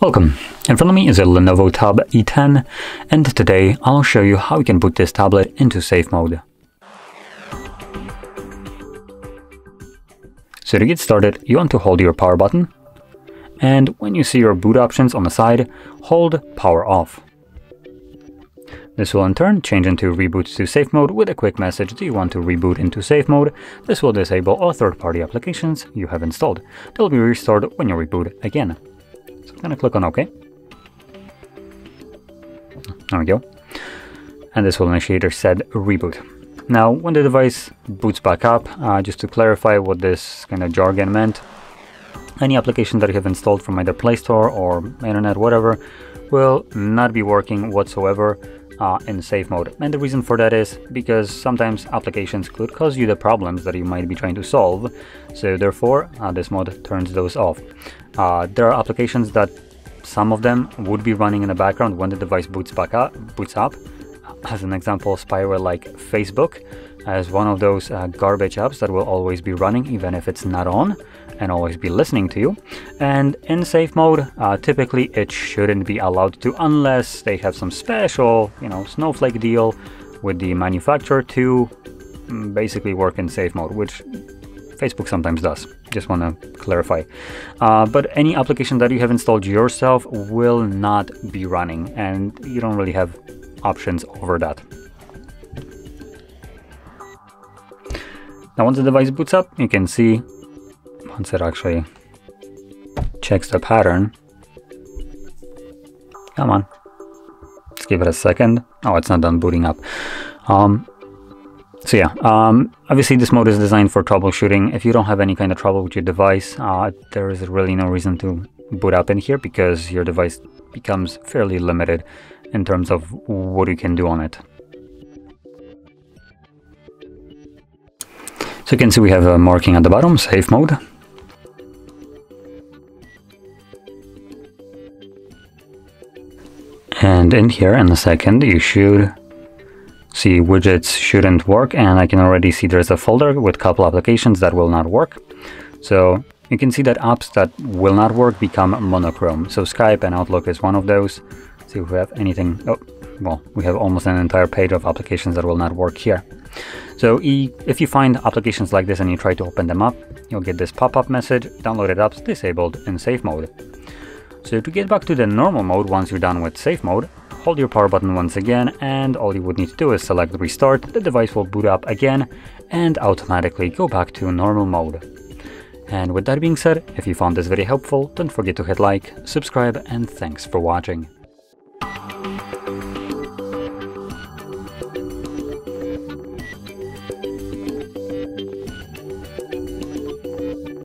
Welcome! In front of me is a Lenovo Tab E10, and today I'll show you how you can put this tablet into safe mode. So to get started, you want to hold your power button, and when you see your boot options on the side, hold power off. This will in turn change into reboot to safe mode with a quick message that you want to reboot into safe mode. This will disable all third-party applications you have installed. They'll be restored when you reboot again. So I'm going to click on OK. There we go. And this will initiate or said reboot. Now, when the device boots back up, just to clarify what this kind of jargon meant, any application that you have installed from either Play Store or Internet, whatever, will not be working whatsoever in safe mode. And the reason for that is because sometimes applications could cause you the problems that you might be trying to solve. So therefore, this mode turns those off. There are applications that some of them would be running in the background when the device boots up. As an example, spyware like Facebook as one of those garbage apps that will always be running even if it's not on and always be listening to you. And in safe mode, typically it shouldn't be allowed to unless they have some special, snowflake deal with the manufacturer to basically work in safe mode, which Facebook sometimes does. Just want to clarify. But any application that you have installed yourself will not be running, and you don't really have options over that. Now, once the device boots up, you can see, once it actually checks the pattern, come on, let's give it a second. Oh, it's not done booting up. Obviously this mode is designed for troubleshooting. If you don't have any kind of trouble with your device, there is really no reason to boot up in here because your device becomes fairly limited in terms of what you can do on it. So you can see we have a marking at the bottom, safe mode. And in here, in a second, you should see widgets shouldn't work, and I can already see there's a folder with a couple applications that will not work. So you can see that apps that will not work become monochrome. So Skype and Outlook is one of those. See if we have anything. Oh, well, we have almost an entire page of applications that will not work here. So if you find applications like this and you try to open them up, you'll get this pop-up message, downloaded apps disabled in safe mode. So to get back to the normal mode once you're done with safe mode, hold your power button once again, and all you would need to do is select restart. The device will boot up again and automatically go back to normal mode. And with that being said, if you found this video helpful, don't forget to hit like, subscribe, and thanks for watching.